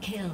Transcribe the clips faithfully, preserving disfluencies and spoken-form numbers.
Kill.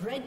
Red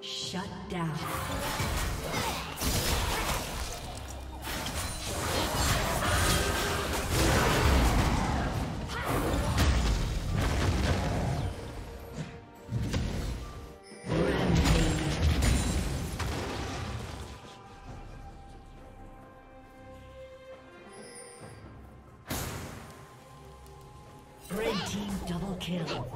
Shut down. Red team double kill.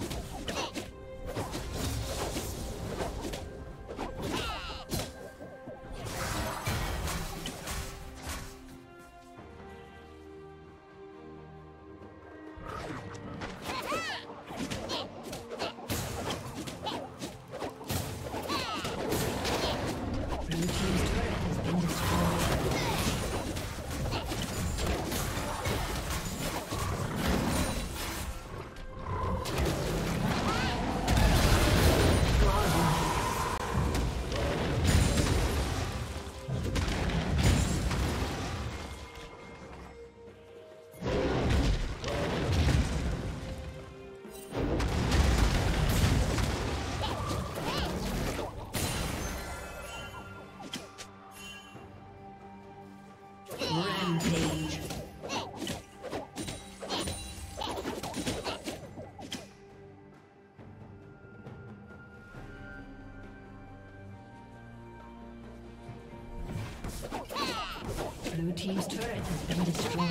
Blue team's turret has been destroyed.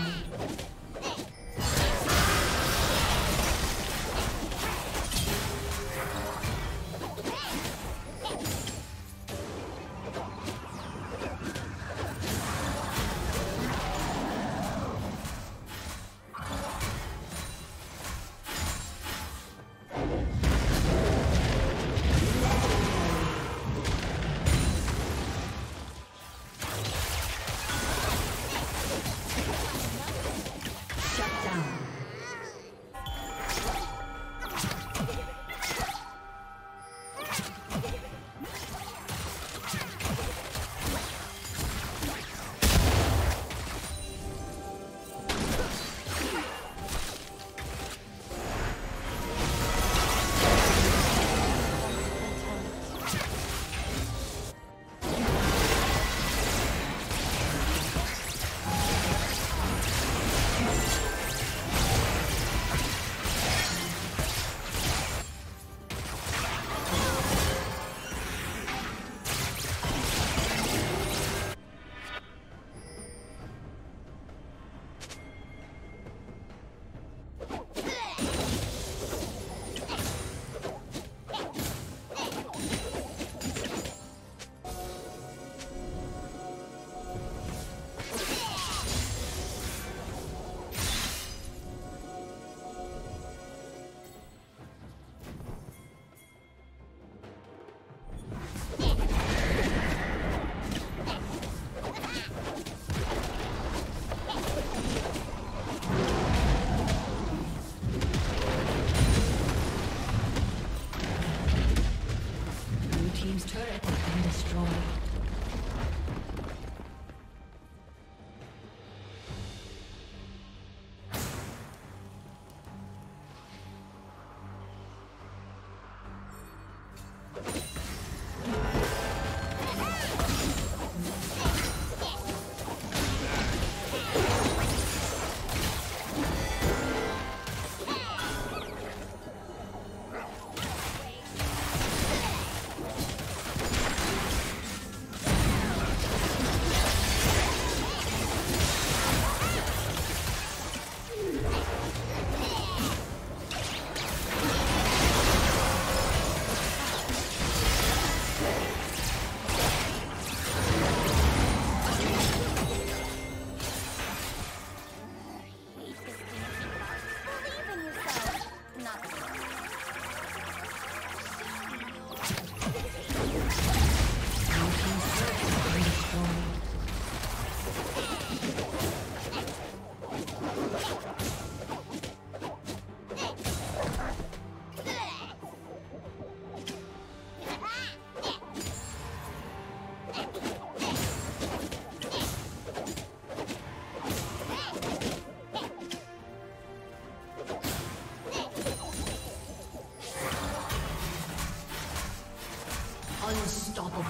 Unstoppable.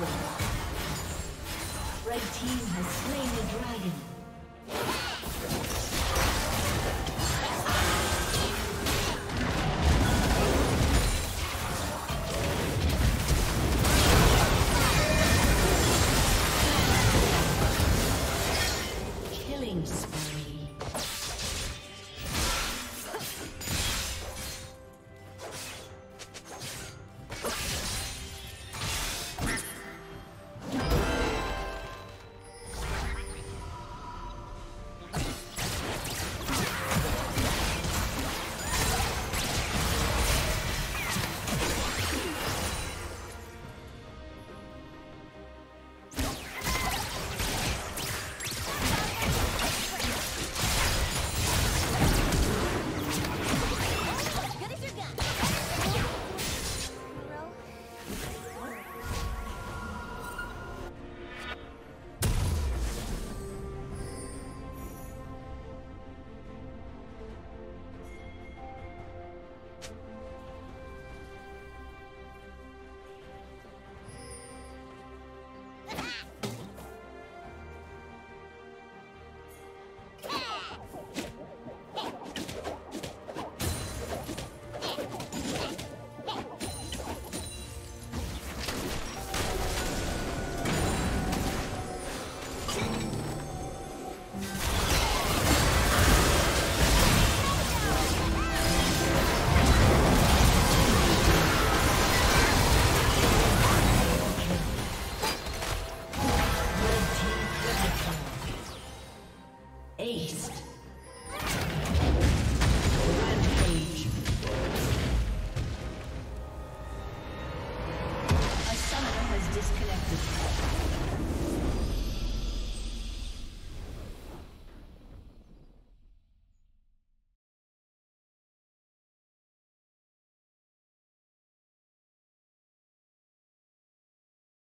Red team has slain the dragon.